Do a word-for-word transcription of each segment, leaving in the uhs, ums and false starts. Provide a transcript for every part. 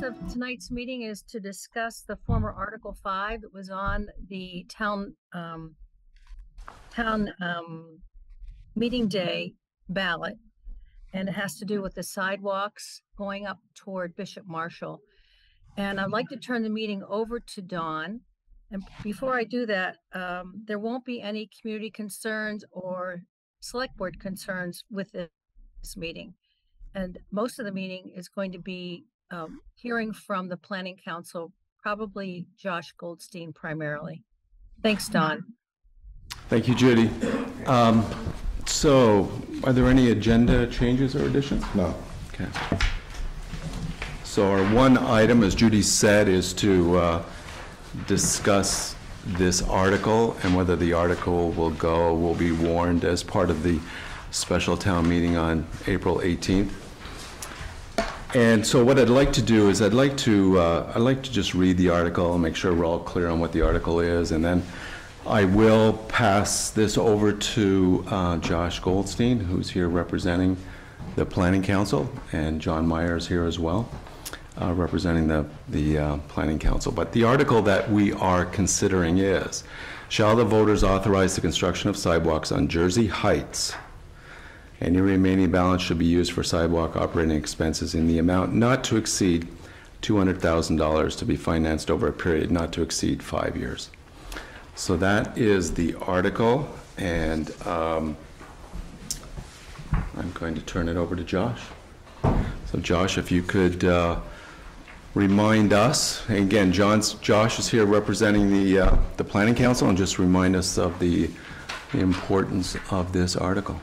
purpose of tonight's meeting is to discuss the former Article five. It was on the town um, town um, meeting day ballot, and it has to do with the sidewalks going up toward Bishop Marshall. And I'd like to turn the meeting over to Dawn. And before I do that, um, there won't be any community concerns or select board concerns with this meeting. And most of the meeting is going to be um, hearing from the Planning Council, probably Josh Goldstein primarily. Thanks, Don. Thank you, Judy. Um, so are there any agenda changes or additions? No. Okay. So our one item, as Judy said, is to uh, discuss this article and whether the article will go, will be warned as part of the special town meeting on April eighteenth. And so what I'd like to do is I'd like to uh, I'd like to just read the article and make sure we're all clear on what the article is, and then I will pass this over to uh, Josh Goldstein, who's here representing the Planning Council, and John Myers here as well, uh, representing the, the uh, Planning Council. But the article that we are considering is, shall the voters authorize the construction of sidewalks on Jersey Heights? Any remaining balance should be used for sidewalk operating expenses in the amount not to exceed two hundred thousand dollars to be financed over a period not to exceed five years. So that is the article, and um, I'm going to turn it over to Josh. So Josh, if you could uh, remind us, and again, John's, Josh is here representing the, uh, the Planning Council, and just remind us of the, the importance of this article.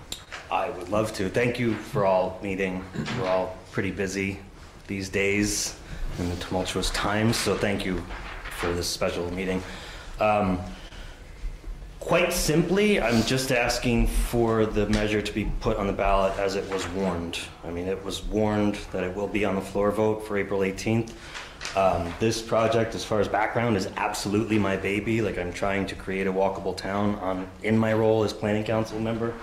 I would love to. Thank you for all meeting. We're all pretty busy these days in the tumultuous times, so thank you for this special meeting. Um, quite simply, I'm just asking for the measure to be put on the ballot as it was warned. I mean, it was warned that it will be on the floor vote for April eighteenth. Um, this project, as far as background, is absolutely my baby. Like, I'm trying to create a walkable town on, in my role as Planning Council member.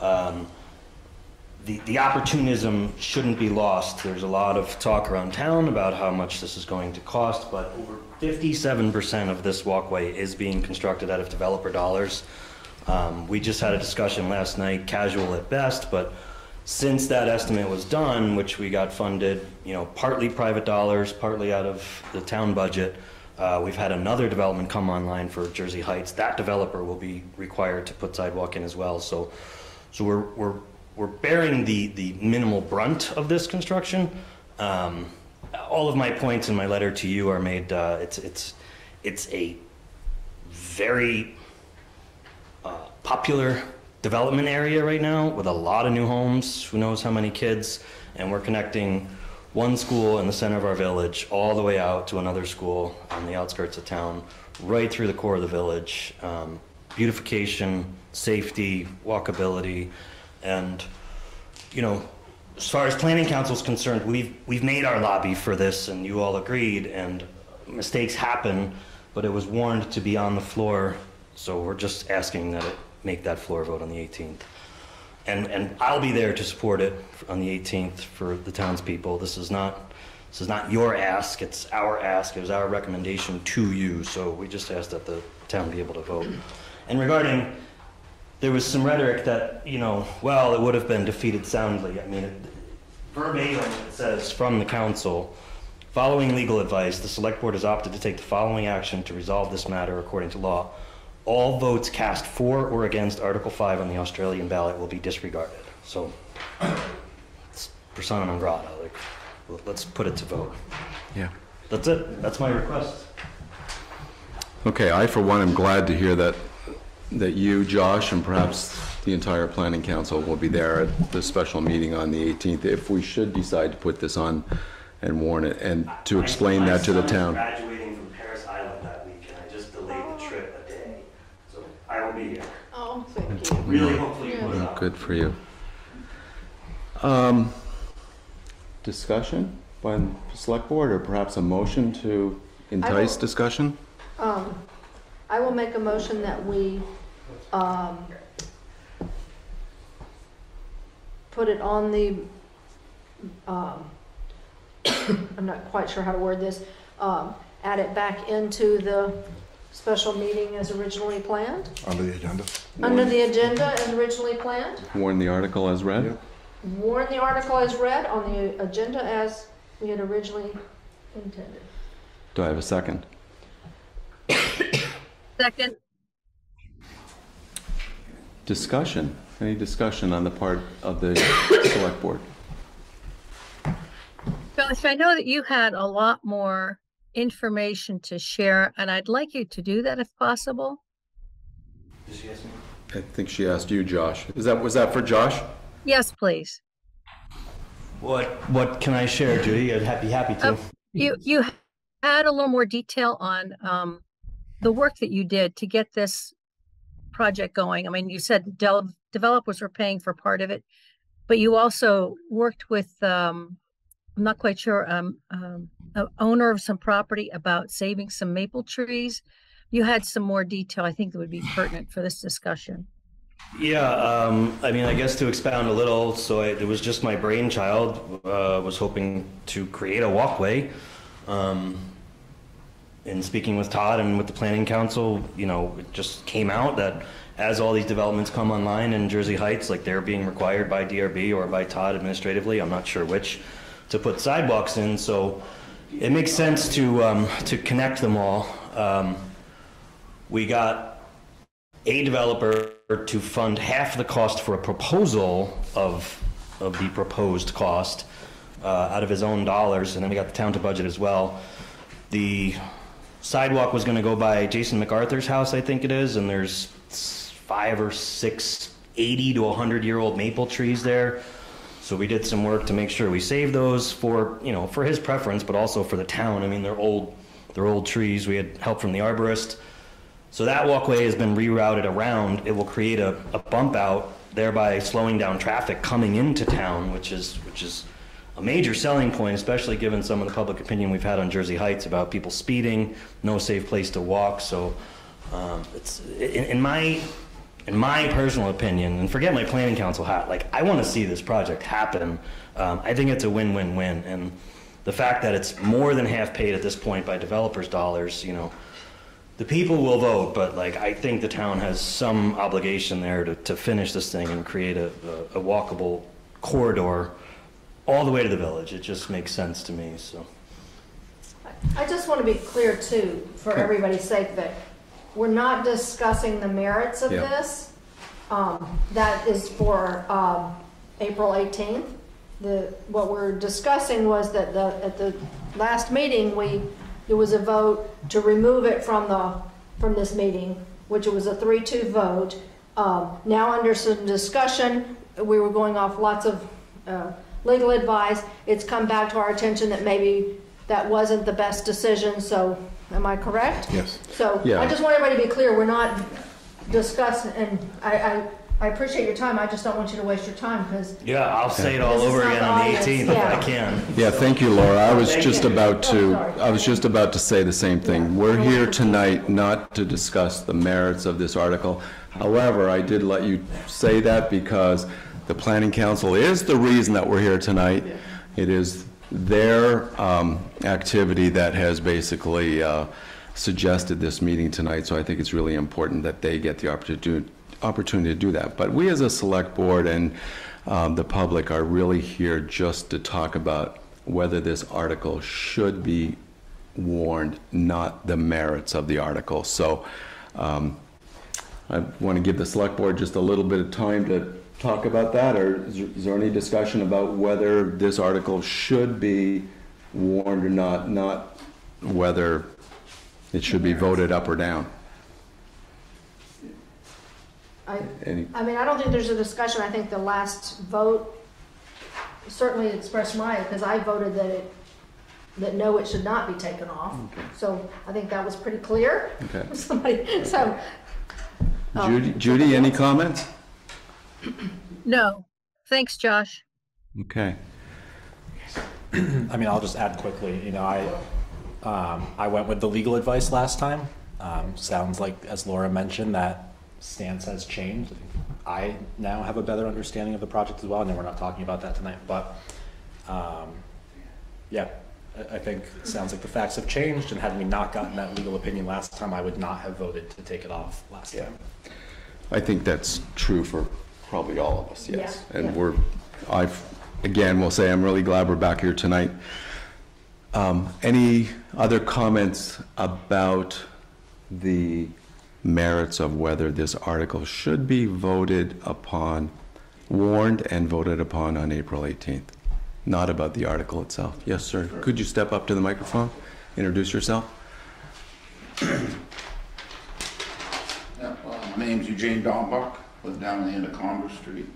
Um, the, the opportunism shouldn't be lost. There's a lot of talk around town about how much this is going to cost, but over fifty-seven percent of this walkway is being constructed out of developer dollars. Um, we just had a discussion last night, casual at best, but since that estimate was done, which we got funded, you know, partly private dollars, partly out of the town budget, Uh, we've had another development come online for Jersey Heights. That developer will be required to put sidewalk in as well. So, so we're we're we're bearing the the minimal brunt of this construction. Um, all of my points in my letter to you are made. Uh, it's it's it's a very uh, popular development area right now with a lot of new homes. Who knows how many kids? And we're connecting one school in the center of our village all the way out to another school on the outskirts of town, right through the core of the village. Um, beautification, safety, walkability, and, you know, as far as Planning Council is concerned, we've, we've made our lobby for this, and you all agreed, and mistakes happen, but it was warned to be on the floor, so we're just asking that it make that floor vote on the eighteenth. And, and I'll be there to support it on the eighteenth for the townspeople. This is not, this is not your ask. It's our ask. It was our recommendation to you. So we just asked that the town be able to vote. And regarding, there was some rhetoric that, you know, well, it would have been defeated soundly. I mean, it, verbatim it says from the council, following legal advice, the select board has opted to take the following action to resolve this matter according to law. All votes cast for or against Article five on the Australian ballot will be disregarded. So, it's persona non grata. Like, let's put it to vote. Yeah. That's it. That's my request. Okay. I, for one, am glad to hear that that you, Josh, and perhaps the entire Planning Council will be there at the special meeting on the eighteenth if we should decide to put this on and warn it and to explain I, I, that to the town. Graduating from Paris Island that week, and I just delayed the trip. I will be here. Oh, thank you. Really, hopefully you will. Good for you. Um, discussion by the select board, or perhaps a motion to entice will, discussion? Um, I will make a motion that we um, put it on the um, I'm not quite sure how to word this, um, add it back into the special meeting as originally planned? Under the agenda. Under the agenda as originally planned? Warn the article as read? Yep. Warn the article as read on the agenda as we had originally intended. Do I have a second? Second. Discussion. Any discussion on the part of the select board? Phyllis, I know that you had a lot more information to share, and I'd like you to do that if possible. Did she ask me? I think she asked you, Josh. Is that was that for Josh? Yes, please. What What can I share, Judy? I'd be happy to. Uh, you You had a little more detail on um, the work that you did to get this project going. I mean, you said de developers were paying for part of it, but you also worked with. Um, I'm not quite sure. Um, um, an owner of some property about saving some maple trees. You had some more detail, I think, that would be pertinent for this discussion. Yeah, um, I mean, I guess to expound a little, so I, it was just my brainchild. Uh, was hoping to create a walkway. Um, and speaking with Todd and with the Planning Council, you know, it just came out that as all these developments come online in Jersey Heights, like they're being required by D R B or by Todd administratively, I'm not sure which, to put sidewalks in, so it makes sense to um, to connect them all. Um, we got a developer to fund half the cost for a proposal of of the proposed cost uh, out of his own dollars, and then we got the town to budget as well. The sidewalk was going to go by Jason MacArthur's house, I think it is, and there's five or six eighty to one hundred year old maple trees there. So we did some work to make sure we saved those for, you know, for his preference, but also for the town. I mean, they're old, they're old trees. We had help from the arborist. So that walkway has been rerouted around. It will create a, a bump out, thereby slowing down traffic coming into town, which is, which is a major selling point, especially given some of the public opinion we've had on Jersey Heights about people speeding, no safe place to walk. So um, it's in, in my. In my personal opinion, and forget my planning council hat, like I want to see this project happen. Um, I think it's a win-win-win, and the fact that it's more than half paid at this point by developers' dollars, you know, the people will vote, but like I think the town has some obligation there to, to finish this thing and create a, a, a walkable corridor all the way to the village. It just makes sense to me. So I just want to be clear too, for everybody's sake, that we're not discussing the merits of yeah. this. Um, that is for um, April eighteenth. The, what we're discussing was that the, at the last meeting, we there was a vote to remove it from the from this meeting, which was a three two vote. Um, now under some discussion, we were going off lots of uh, legal advice. It's come back to our attention that maybe that wasn't the best decision, so. Am I correct? Yes. So yeah. I just want everybody to be clear. We're not discussing, and I, I, I appreciate your time. I just don't want you to waste your time because yeah, I'll say it all over again on the eighteenth yeah. if I can. Yeah, thank you, Laura. I was thank just you. about to. Oh, I was just about to say the same thing. Yeah. We're here tonight not to discuss the merits of this article. However, I did let you say that because the Planning Council is the reason that we're here tonight. Yeah. It is. Their um, activity that has basically uh, suggested this meeting tonight, so I think it's really important that they get the opportunity opportunity to do that. But we as a select board and um, the public are really here just to talk about whether this article should be warned, not the merits of the article. So um, I want to give the select board just a little bit of time to talk about that, or is there any discussion about whether this article should be warned or not, not whether it should be voted up or down? I, any? I mean, I don't think there's a discussion. I think the last vote certainly expressed my, because I voted that it, that no, it should not be taken off. Okay. So I think that was pretty clear. Okay. Somebody, so. Um, Judy, Judy, any comments? No, thanks, Josh. Okay. I mean, I'll just add quickly. You know, I um, I went with the legal advice last time. Um, sounds like, as Laura mentioned, that stance has changed. I now have a better understanding of the project as well. I know we're not talking about that tonight, but um, yeah, I think it sounds like the facts have changed, and had we not gotten that legal opinion last time, I would not have voted to take it off last yeah. time. I think that's true for probably all of us, yes. Yeah. And yeah. we're, I've, again, we'll say I'm really glad we're back here tonight. Um, any other comments about the merits of whether this article should be voted upon, warned and voted upon on April eighteenth? Not about the article itself. Yes, sir. Sure. Could you step up to the microphone, introduce yourself? Yeah, well, my name's Eugene Dombach. I live down at the end of Congress Street.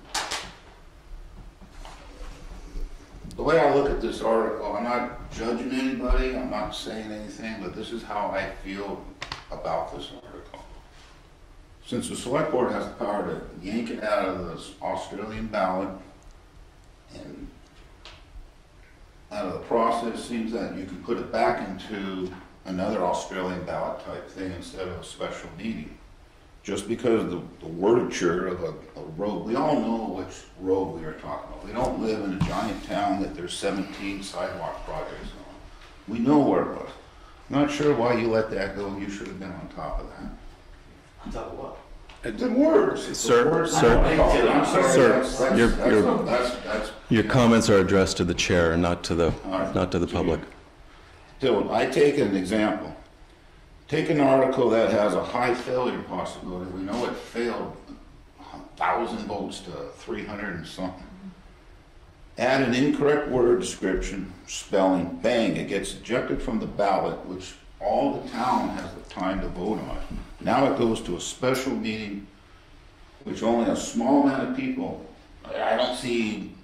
The way I look at this article, I'm not judging anybody, I'm not saying anything, but this is how I feel about this article. Since the select board has the power to yank it out of this Australian ballot and out of the process, seems that you can put it back into another Australian ballot type thing instead of a special meeting. Just because of the, the wordature of a, a road, we all know which road we are talking about. We don't live in a giant town that there's seventeen sidewalk projects on. We know where it was. I'm not sure why you let that go. You should have been on top of that. On top of what? The words, sir. Sir, sir, your your your comments are addressed to the chair, not to the right. not to the public. Dylan, I take an example. Take an article that has a high failure possibility. We know it failed a thousand votes to three hundred and something. Add an incorrect word description, spelling, bang! It gets ejected from the ballot, which all the town has the time to vote on it. Now it goes to a special meeting, which only a small amount of people, I don't see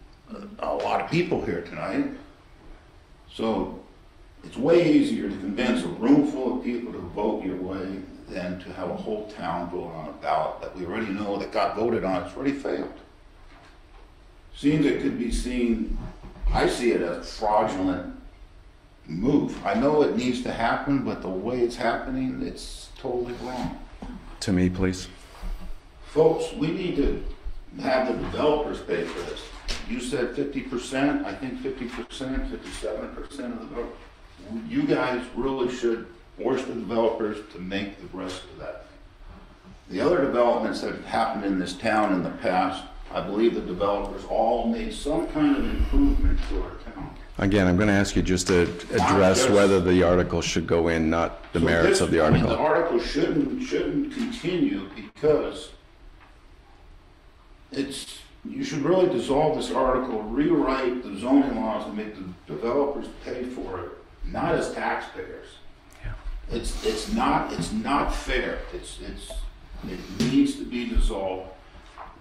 a lot of people here tonight. So it's way easier to convince a room full of people to vote your way than to have a whole town vote on a ballot that we already know that got voted on, it's already failed. Seems it could be seen, I see it as fraudulent move. I know it needs to happen, but the way it's happening, it's totally wrong. To me, please. Folks, we need to have the developers pay for this. You said fifty percent, I think fifty percent, fifty-seven percent of the vote. You guys really should force the developers to make the rest of that. The other developments that have happened in this town in the past, I believe the developers all made some kind of improvement to our town. Again, I'm going to ask you just to address just, whether the article should go in, not the so merits this, of the article. I mean, the article shouldn't shouldn't continue because it's. You should really dissolve this article, rewrite the zoning laws, and make the developers pay for it, not as taxpayers. Yeah. It's it's not it's not fair. It's it's it needs to be dissolved.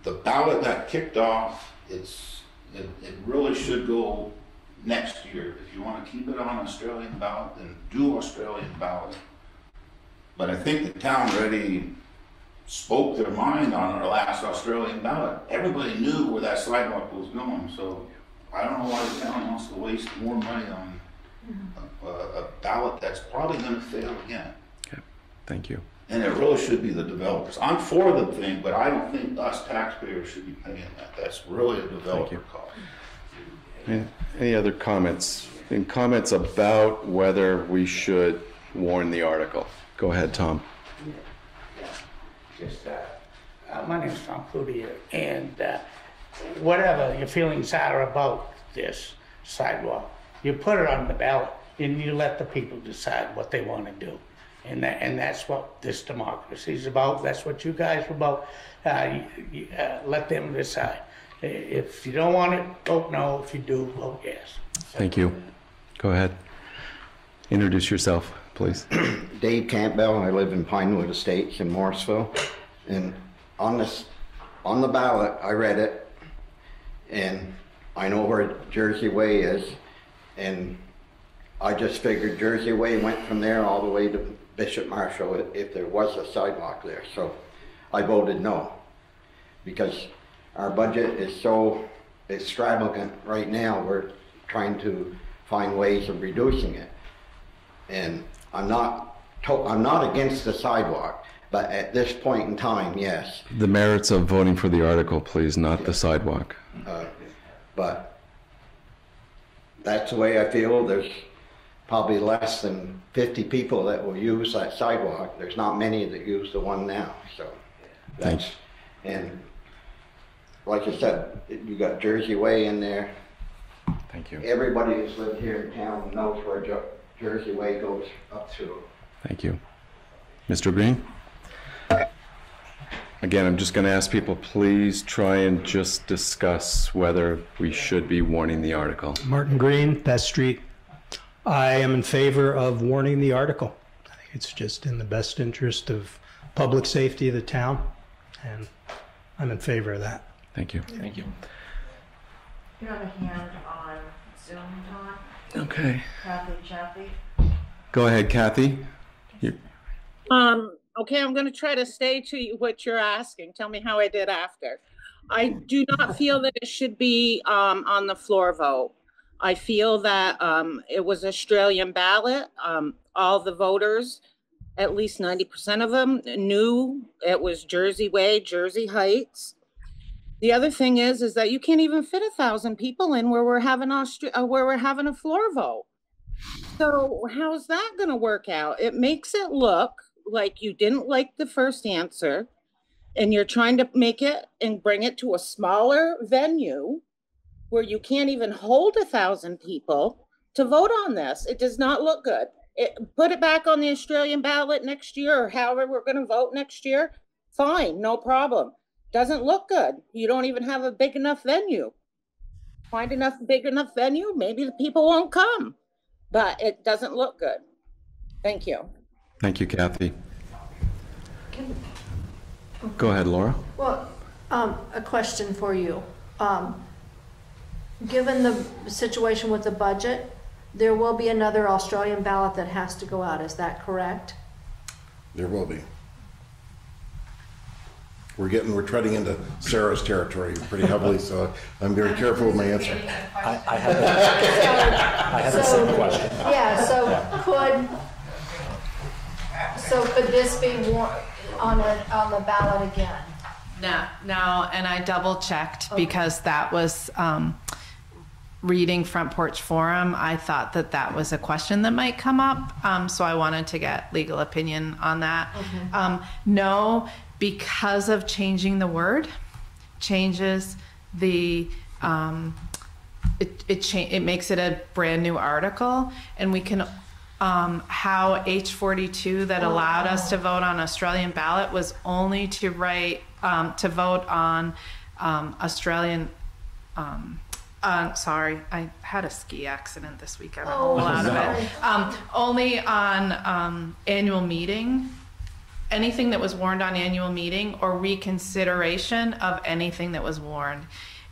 The ballot got kicked off. It's it, it really should go. Next year, if you want to keep it on Australian ballot, then do Australian ballot. But I think the town already spoke their mind on our last Australian ballot. Everybody knew where that sidewalk was going, so I don't know why the town wants to waste more money on a, a ballot that's probably going to fail again. Okay, thank you. And it really should be the developers. I'm for the thing, but I don't think us taxpayers should be paying that. That's really a developer cost. Any other comments? And comments about whether we should warn the article. Go ahead, Tom. Yeah, yeah. Just, uh, uh, my name is Tom Cloutier, and uh, whatever your feelings are about this sidewalk, you put it on the ballot and you let the people decide what they want to do. And, that, and that's what this democracy is about. That's what you guys are about. Uh, you, you, uh, let them decide. If you don't want it, vote no. If you do, vote yes. So thank you. Go ahead. Introduce yourself, please. Dave Campbell. I live in Pinewood Estates in Morrisville. And on this, on the ballot, I read it, and I know where Jersey Way is, and I just figured Jersey Way went from there all the way to Bishop Marshall if there was a sidewalk there. So I voted no because our budget is so extravagant right now, we're trying to find ways of reducing it. And I'm not to I'm not against the sidewalk, but at this point in time, yes. The merits of voting for the article, please, not yeah. the sidewalk. Uh, but that's the way I feel. There's probably less than fifty people that will use that sidewalk. There's not many that use the one now, so that's, and like I said, you got Jersey Way in there. Thank you. Everybody who's lived here in town knows where Jersey Way goes up to. Thank you. Mister Green? Again, I'm just going to ask people, please try and just discuss whether we should be warning the article. Martin Green, Best Street. I am in favor of warning the article. I think it's just in the best interest of public safety of the town, and I'm in favor of that. Thank you. Thank you. You have a hand on Zoom, Tom. Okay. Kathy Chaffee. Go ahead, Kathy. You're um. Okay, I'm going to try to stay to what you're asking. Tell me how I did after. I do not feel that it should be um, on the floor vote. I feel that um, it was Australian ballot. Um, all the voters, at least ninety percent of them, knew it was Jersey Way, Jersey Heights. The other thing is, is that you can't even fit a thousand people in where we're having Austra- where we're having a floor vote. So how's that going to work out? It makes it look like you didn't like the first answer and you're trying to make it and bring it to a smaller venue where you can't even hold a thousand people to vote on this. It does not look good. It, put it back on the Australian ballot next year or however we're going to vote next year. Fine, no problem. Doesn't look good. You don't even have a big enough venue. Find enough big enough venue, maybe the people won't come, but it doesn't look good. Thank you. Thank you, Kathy. Go ahead, Laura. Well, um, a question for you. Um, given the situation with the budget, there will be another Australian ballot that has to go out. Is that correct? There will be. We're getting, we're treading into Sarah's territory pretty heavily, so I'm very careful with my answer. I, I have a, I have a so, simple question. Yeah, so yeah. could, So could this be on a, on the ballot again? No, no, and I double checked okay. because that was um, reading Front Porch Forum. I thought that that was a question that might come up, um, so I wanted to get legal opinion on that. Mm-hmm. um, no, because of changing the word, changes the um, it it, cha it makes it a brand new article, and we can. Um, how H forty-two that allowed us to vote on Australian ballot was only to write um, to vote on um, Australian. Um, uh, sorry, I had a ski accident this week. I'm oh, out no. of it. Um, only on um, annual meeting, anything that was warned on annual meeting or reconsideration of anything that was warned.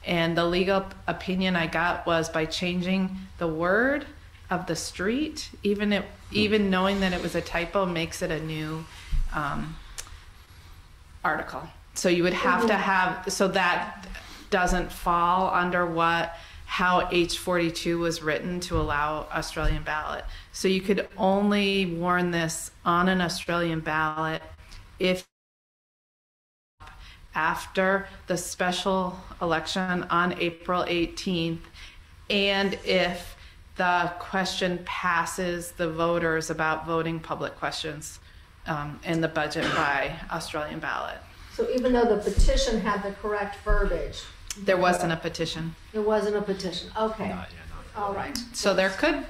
And the legal opinion I got was by changing the word of the street, even it, even knowing that it was a typo makes it a new um, article. So you would have to have, so that doesn't fall under what how H forty-two was written to allow Australian ballot. So you could only warn this on an Australian ballot if after the special election on April eighteenth, and if the question passes the voters about voting public questions um, in the budget by Australian ballot. So even though the petition had the correct verbiage, there wasn't a petition. There wasn't a petition. Okay. Not yet, not all right. So there could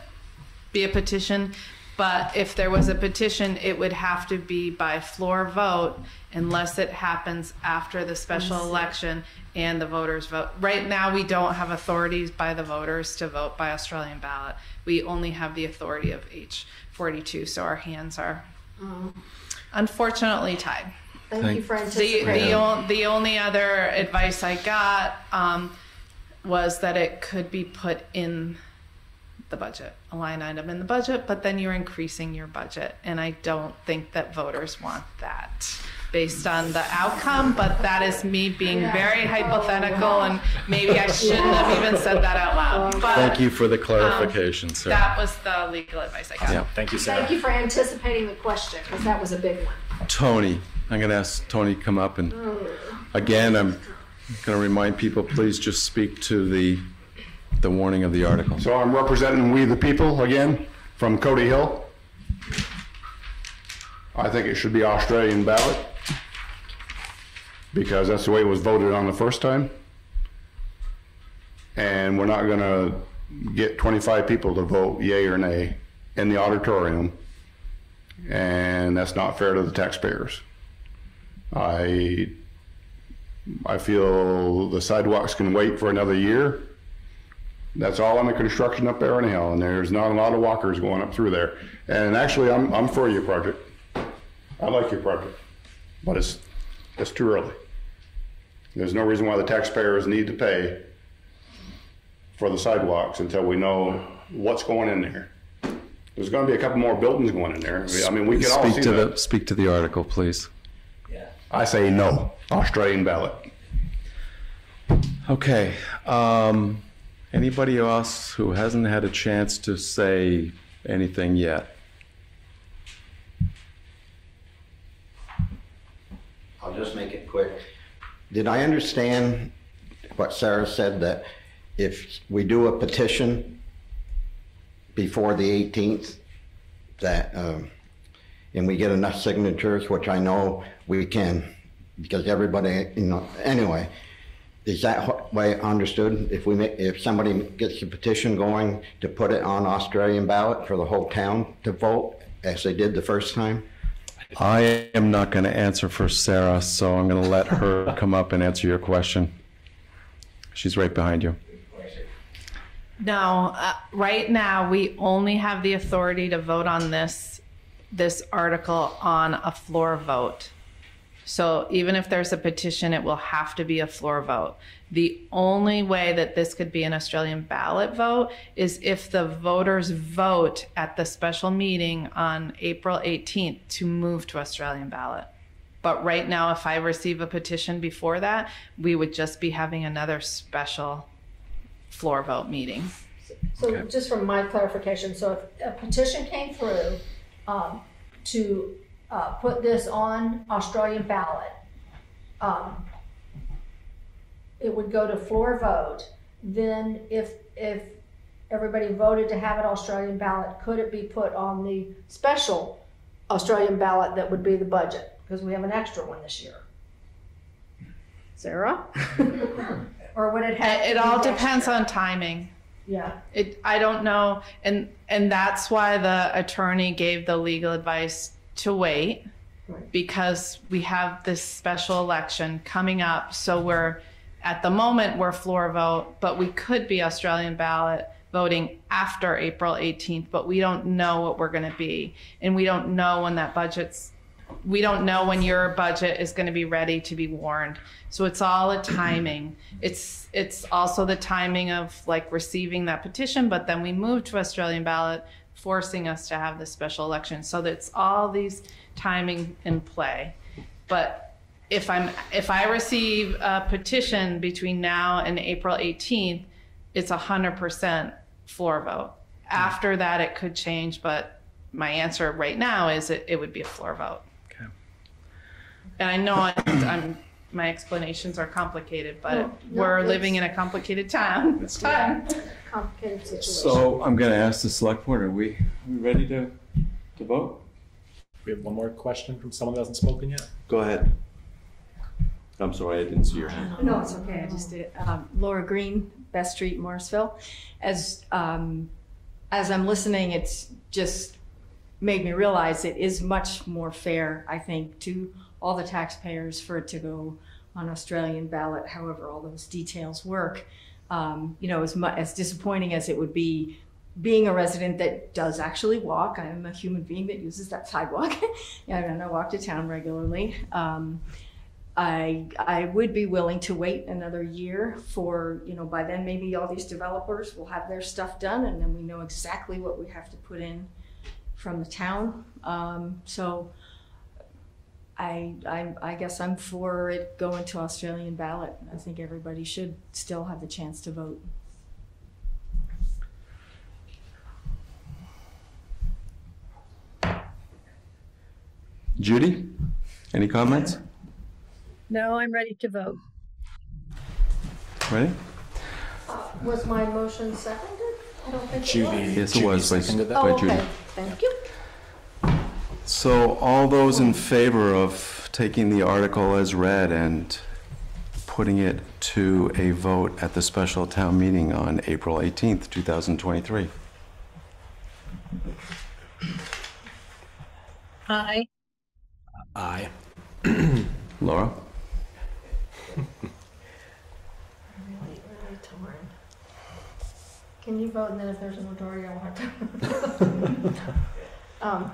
be a petition, but if there was a petition, it would have to be by floor vote unless it happens after the special election and the voters vote. Right now, we don't have authorities by the voters to vote by Australian ballot. We only have the authority of H forty-two, so our hands are mm. unfortunately tied. Thank, Thank you for anticipating. The, the, on, the only other advice I got um, was that it could be put in the budget, a line item in the budget, but then you're increasing your budget, and I don't think that voters want that based on the outcome, but that is me being yeah. very hypothetical, oh, wow. and maybe I shouldn't yeah. have even said that out loud. But, thank you for the clarification, um, Sarah. That was the legal advice I got. Yeah. Thank you, Sarah. Thank you for anticipating the question, because that was a big one. Tony, I'm going to ask Tony to come up, and again, I'm going to remind people, please just speak to the, the warning of the article. So I'm representing We the People again. from Cody Hill. I think it should be Australian ballot because that's the way it was voted on the first time. And we're not gonna get twenty-five people to vote yay or nay in the auditorium, and that's not fair to the taxpayers. I, I feel the sidewalks can wait for another year. That's all under construction up there anyhow, and there's not a lot of walkers going up through there. And actually, I'm, I'm for your project. I like your project, but it's, it's too early. There's no reason why the taxpayers need to pay for the sidewalks until we know what's going in there. There's going to be a couple more buildings going in there. I mean, we can all see that. Speak to the article, please. Yeah. I say no. Australian ballot. Okay. Um, anybody else who hasn't had a chance to say anything yet? I'll just make it quick. Did I understand what Sarah said, that if we do a petition before the eighteenth, that um, and we get enough signatures, which I know we can, because everybody, you know, anyway, is that way understood? If we make, if somebody gets a petition going to put it on Australian ballot for the whole town to vote, as they did the first time? I am not going to answer for Sarah, so I'm going to let her come up and answer your question. She's right behind you. No, uh, right now we only have the authority to vote on this this article on a floor vote. So even if there's a petition, it will have to be a floor vote. The only way that this could be an Australian ballot vote is if the voters vote at the special meeting on April eighteenth to move to Australian ballot. But right now, if I receive a petition before that, we would just be having another special floor vote meeting. So okay. Just from my clarification, so if a petition came through um, to uh, put this on Australian ballot, um, it would go to floor vote. Then if, if everybody voted to have an Australian ballot, could it be put on the special Australian ballot that would be the budget? Because we have an extra one this year. Sarah? Or would it have? It all depends on timing. Yeah. It, I don't know. And, and that's why the attorney gave the legal advice to wait, right, because we have this special election coming up. So we're, at the moment, we're floor vote, but we could be Australian ballot voting after April eighteenth, but we don't know what we're going to be. And we don't know when that budget's, we don't know when your budget is going to be ready to be warned. So it's all a timing. It's it's also the timing of like receiving that petition, but then we move to Australian ballot, forcing us to have this special election. So that's all these timing in play. But if I'm if I receive a petition between now and April eighteenth, it's one hundred percent floor vote. After that, it could change, but my answer right now is it, it would be a floor vote. And I know I'm, I'm, my explanations are complicated, but no, no, we're living in a complicated time. It's time. Complicated situation. So I'm going to ask the select board, are we, are we ready to, to vote? We have one more question from someone that hasn't spoken yet. Go ahead. I'm sorry, I didn't see your hand. No, it's okay. I just did. Um, Laura Green, Best Street, Morrisville. As, um, as I'm listening, it's just made me realize it is much more fair, I think, to all the taxpayers for it to go on Australian ballot, however all those details work. Um, you know, as, much, as disappointing as it would be being a resident that does actually walk, I'm a human being that uses that sidewalk. Yeah, I, mean, I walk to town regularly. Um, I, I would be willing to wait another year for, you know, by then maybe all these developers will have their stuff done and then we know exactly what we have to put in from the town. Um, so. I, I, I guess I'm for it going to Australian ballot. I think everybody should still have the chance to vote. Judy, any comments? No, I'm ready to vote. Ready? Uh, was my motion seconded? Judy. Yes, it was. Oh, okay. Thank you. So all those in favor of taking the article as read and putting it to a vote at the special town meeting on April eighteenth, two thousand twenty-three? Aye. Aye. Laura? I'm really, really torn. Can you vote, and then if there's a majority, I want to. um,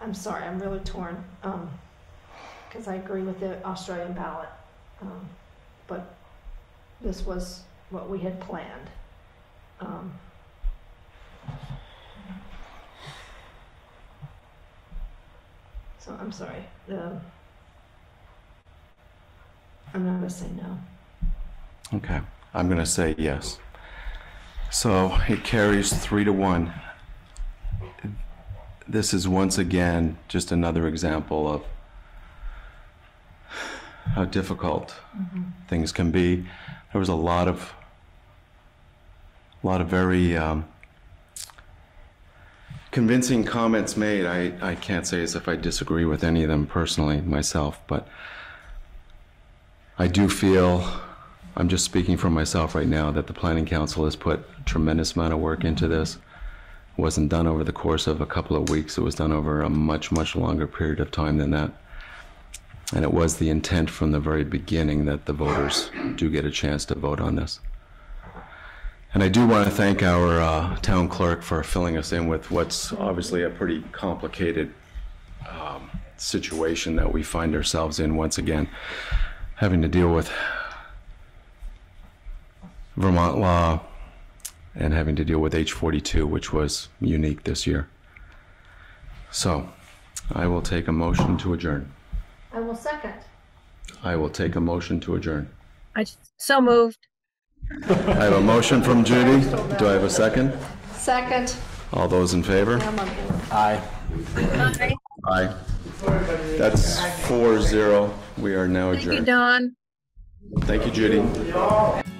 I'm sorry, I'm really torn. Um, because I agree with the Australian ballot, um, but this was what we had planned. Um, so I'm sorry. The, I'm not going to say no. Okay, I'm going to say yes. So it carries three to one. This is once again just another example of how difficult mm-hmm. things can be. There was a lot of, a lot of very um, convincing comments made. I, I can't say as if I disagree with any of them personally myself, but I do feel, I'm just speaking for myself right now, that the Planning Council has put a tremendous amount of work into this. It wasn't done over the course of a couple of weeks. It was done over a much, much longer period of time than that. And it was the intent from the very beginning that the voters do get a chance to vote on this. And I do want to thank our uh, town clerk for filling us in with what's obviously a pretty complicated um, situation that we find ourselves in once again, having to deal with Vermont law and having to deal with H forty-two, which was unique this year. So I will take a motion to adjourn. I will second. I will take a motion to adjourn. I so moved. I have a motion from Judy. Do I have a second? Second. All those in favor? Aye. Aye. Aye. That's four zero. We are now adjourned. Thank you, Don. Thank you, Judy.